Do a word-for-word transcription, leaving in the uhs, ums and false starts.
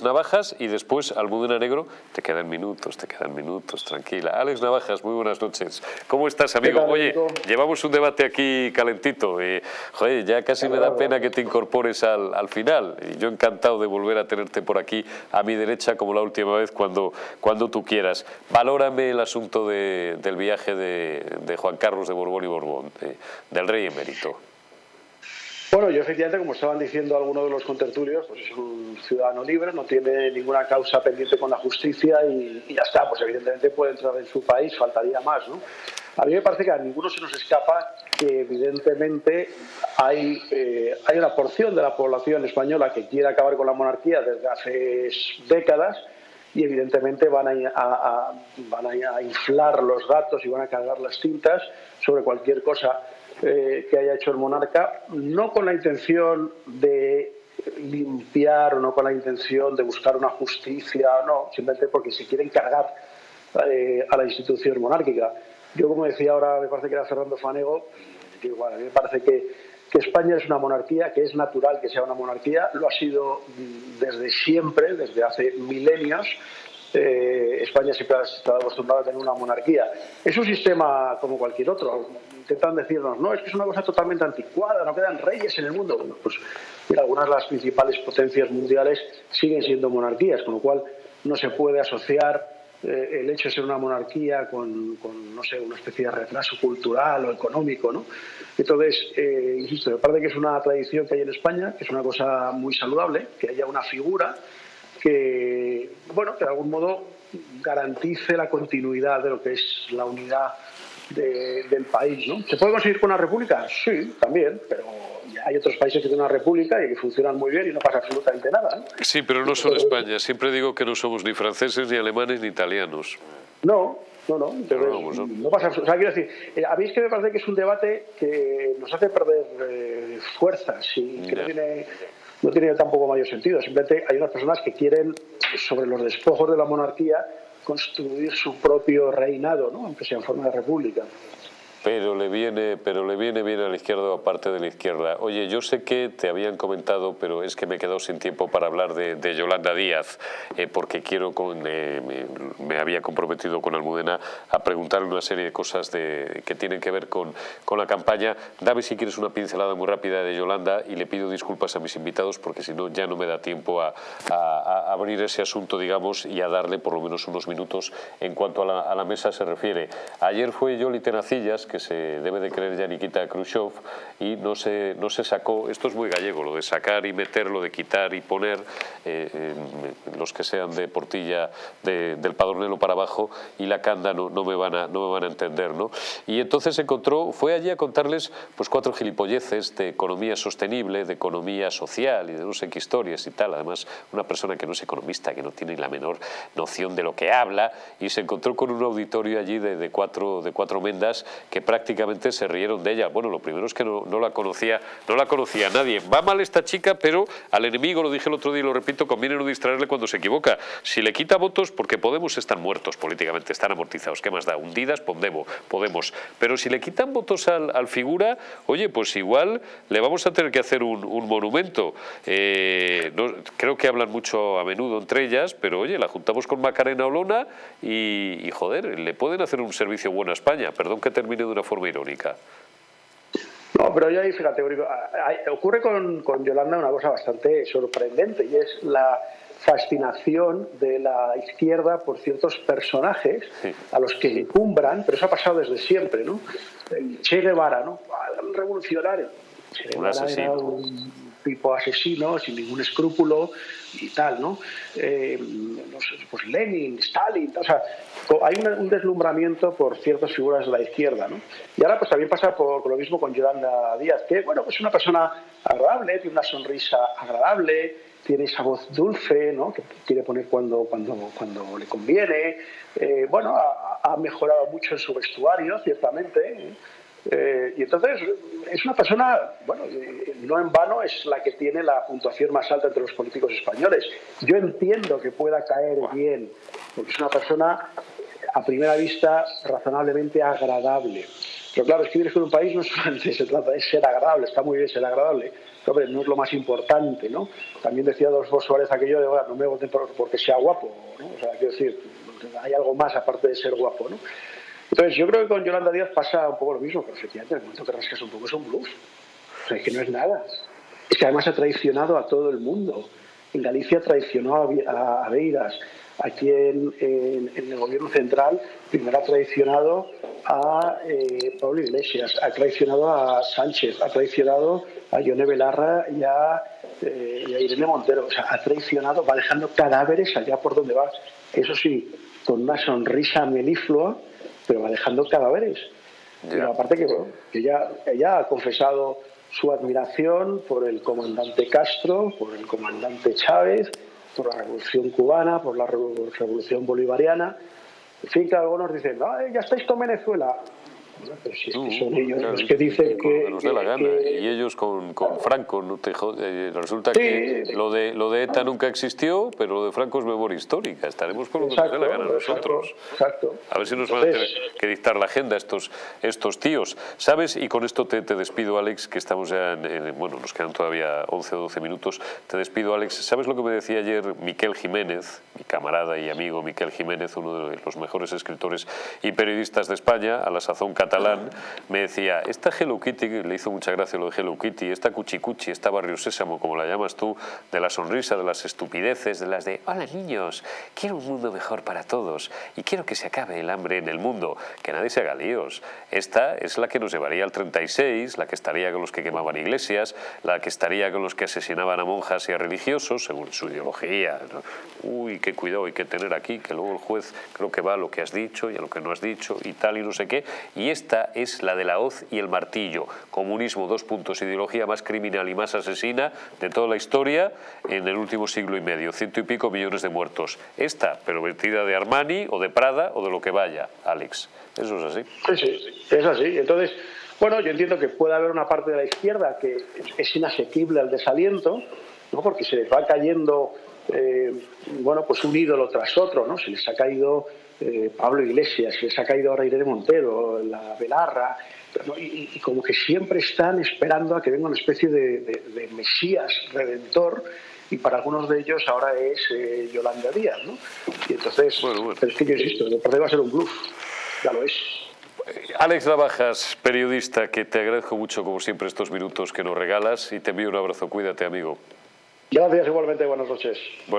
Alex Navajas y después Almudena Negro. Te quedan minutos, te quedan minutos, tranquila. Alex Navajas, muy buenas noches. ¿Cómo estás, amigo? Oye, llevamos un debate aquí calentito. Eh, joder, ya casi me da pena que te incorpores al, al final. Y yo encantado de volver a tenerte por aquí a mi derecha como la última vez cuando, cuando tú quieras. Valórame el asunto de, del viaje de, de Juan Carlos de Borbón y Borbón, de, del rey emérito. Bueno, yo efectivamente, como estaban diciendo algunos de los contertulios, pues es un ciudadano libre, no tiene ninguna causa pendiente con la justicia y, y ya está, pues evidentemente puede entrar en su país, faltaría más, ¿no? A mí me parece que a ninguno se nos escapa que evidentemente hay, eh, hay una porción de la población española que quiere acabar con la monarquía desde hace décadas y evidentemente van a, a, a, van a inflar los datos y van a cargar las tintas sobre cualquier cosa Eh, que haya hecho el monarca, no con la intención de limpiar o no con la intención de buscar una justicia, no, simplemente porque se quieren cargar eh, a la institución monárquica. Yo, como decía ahora, me parece que era Fernando Fanego, que, bueno, a mí me parece que, que España es una monarquía, que es natural que sea una monarquía, lo ha sido desde siempre, desde hace milenios. Eh, España siempre ha estado acostumbrada a tener una monarquía. Es un sistema como cualquier otro. Intentan decirnos, no, es que es una cosa totalmente anticuada, no quedan reyes en el mundo. Bueno, pues mira, algunas de las principales potencias mundiales siguen siendo monarquías, con lo cual no se puede asociar eh, el hecho de ser una monarquía con, con, no sé, una especie de retraso cultural o económico, ¿no? Entonces, eh, insisto, me parece que es una tradición que hay en España, que es una cosa muy saludable, que haya una figura que, bueno, que de algún modo garantice la continuidad de lo que es la unidad de, del país, ¿no? ¿Se puede conseguir con una república? Sí, también, pero hay otros países que tienen una república y que funcionan muy bien y no pasa absolutamente nada, ¿eh? Sí, pero no son España. Siempre digo que no somos ni franceses, ni alemanes, ni italianos. No, no, no. Entonces, no, no, no. no pasa absolutamente nada. O sea, quiero decir, a mí es que me parece que es un debate que nos hace perder eh, fuerzas y que no tiene... No tiene tampoco mayor sentido. Simplemente hay unas personas que quieren, sobre los despojos de la monarquía, construir su propio reinado, ¿no? Aunque sea en forma de república. Pero le viene, pero le viene bien a la izquierda, aparte de la izquierda. Oye, yo sé que te habían comentado, pero es que me he quedado sin tiempo para hablar de, de Yolanda Díaz, eh, porque quiero con, eh, me, me había comprometido con Almudena a preguntarle una serie de cosas de, que tienen que ver con, con la campaña. Dame, si quieres, una pincelada muy rápida de Yolanda y le pido disculpas a mis invitados, porque si no ya no me da tiempo a, a, a abrir ese asunto, digamos, y a darle por lo menos unos minutos en cuanto a la, a la mesa se refiere. Ayer fue Yoli Tenacillas, que se debe de creer ya Nikita Khrushchev, y no se, no se sacó, esto es muy gallego, lo de sacar y meter, lo de quitar y poner, eh, eh, los que sean de Portilla, de, del Padornelo para abajo, y la Canda no, no, me van a, no me van a entender, ¿no? Y entonces encontró, fue allí a contarles pues cuatro gilipolleces de economía sostenible, de economía social y de no sé qué historias y tal, además una persona que no es economista, que no tiene la menor noción de lo que habla, y se encontró con un auditorio allí de, de, cuatro, de cuatro mendas que prácticamente se rieron de ella. Bueno, lo primero es que no, no la conocía, no la conocía nadie. Va mal esta chica, pero al enemigo, lo dije el otro día y lo repito, conviene no distraerle cuando se equivoca. Si le quita votos, porque Podemos están muertos políticamente, están amortizados, ¿qué más da? Hundidas, Podemos. Podemos. Pero si le quitan votos al, al figura, oye, pues igual le vamos a tener que hacer un, un monumento. Eh, no, creo que hablan mucho a menudo entre ellas, pero oye, la juntamos con Macarena Olona y, y joder, le pueden hacer un servicio bueno a España. Perdón que termine de una forma irónica. No, pero yo ahí, fíjate, ocurre con, con Yolanda una cosa bastante sorprendente, y es la fascinación de la izquierda por ciertos personajes, sí, a los que encumbran, pero eso ha pasado desde siempre, ¿no? El Che Guevara, ¿no? Un revolucionario. Che Guevara, un asesino. Era un tipo asesino, sin ningún escrúpulo y tal, ¿no? Eh, no sé, pues Lenin, Stalin, o sea, hay un, un deslumbramiento por ciertas figuras de la izquierda, ¿no? Y ahora pues también pasa por lo mismo con Yolanda Díaz, que, bueno, pues es una persona agradable, tiene una sonrisa agradable, tiene esa voz dulce, ¿no?, que quiere poner cuando, cuando, cuando le conviene. Eh, bueno, ha, ha mejorado mucho en su vestuario, ciertamente, ¿eh? Eh, y entonces es una persona, bueno, eh, no en vano es la que tiene la puntuación más alta entre los políticos españoles. Yo entiendo que pueda caer bien, porque es una persona a primera vista razonablemente agradable. Pero claro, es que vivir en un país no solamente se trata de ser agradable, está muy bien ser agradable, hombre, no es lo más importante, ¿no? También decía Adolfo Suárez aquello de, bueno, no me voten porque sea guapo, ¿no? O sea, quiero decir, hay algo más aparte de ser guapo, ¿no? Entonces, yo creo que con Yolanda Díaz pasa un poco lo mismo, pero efectivamente, en el momento que rascas un poco es un blues. O sea, es que no es nada. Es que además ha traicionado a todo el mundo. En Galicia traicionó a Beiras. Aquí en, en, en el gobierno central, primero ha traicionado a eh, Pablo Iglesias, ha traicionado a Sánchez, ha traicionado a Yone Belarra y a, eh, y a Irene Montero. O sea, ha traicionado, va dejando cadáveres allá por donde va. Eso sí, con una sonrisa meliflua, pero va dejando cadáveres. Pero aparte que, bueno, ella, ella ha confesado su admiración por el comandante Castro, por el comandante Chávez, por la revolución cubana, por la revolución bolivariana. En fin, que algunos dicen, no, ya estáis con Venezuela. Bueno, pero si es que son ellos uh, claro, los que dicen que... que nos dé la gana. Que... Y ellos con, con claro. Franco, ¿no? Te, eh, resulta sí, que sí. Lo, de, lo de ETA nunca existió, pero lo de Franco es memoria histórica. Estaremos con lo que nos dé la gana nosotros. Exacto, exacto. A ver si nos Entonces... van a tener que dictar la agenda estos, estos tíos. ¿Sabes? Y con esto te, te despido, Alex, que estamos ya en, en... Bueno, nos quedan todavía once o doce minutos. Te despido, Alex. ¿Sabes lo que me decía ayer Miquel Jiménez, mi camarada y amigo Miquel Jiménez, uno de los mejores escritores y periodistas de España, a la sazón catalana? Catalán, me decía, esta Hello Kitty, le hizo mucha gracia lo de Hello Kitty, esta cuchicuchi, esta Barrio Sésamo, como la llamas tú, de la sonrisa, de las estupideces, de las de, hola niños, quiero un mundo mejor para todos y quiero que se acabe el hambre en el mundo, que nadie se haga líos. Esta es la que nos llevaría al treinta y seis, la que estaría con los que quemaban iglesias, la que estaría con los que asesinaban a monjas y a religiosos, según su ideología. Uy, qué cuidado hay que tener aquí, que luego el juez creo que va a lo que has dicho y a lo que no has dicho y tal y no sé qué. Y esta es la de la hoz y el martillo. Comunismo, dos puntos, ideología más criminal y más asesina de toda la historia en el último siglo y medio. Ciento y pico millones de muertos. Esta, pero vestida de Armani o de Prada o de lo que vaya, Alex. ¿Eso es así? Sí, sí, es así. Entonces, bueno, yo entiendo que puede haber una parte de la izquierda que es inasequible al desaliento, ¿no? Porque se les va cayendo, eh, bueno, pues un ídolo tras otro, ¿no? Se les ha caído... Eh, Pablo Iglesias, que se ha caído ahora Irene Montero, la Belarra, ¿no? y, y como que siempre están esperando a que venga una especie de, de, de mesías redentor, y para algunos de ellos ahora es eh, Yolanda Díaz, ¿no? Y entonces, bueno, bueno. Pero es que yo insisto, el partido va a ser un bluff, ya lo es. Alex Navajas, periodista, que te agradezco mucho como siempre estos minutos que nos regalas y te envío un abrazo, cuídate amigo. Gracias igualmente, buenas noches. Bueno,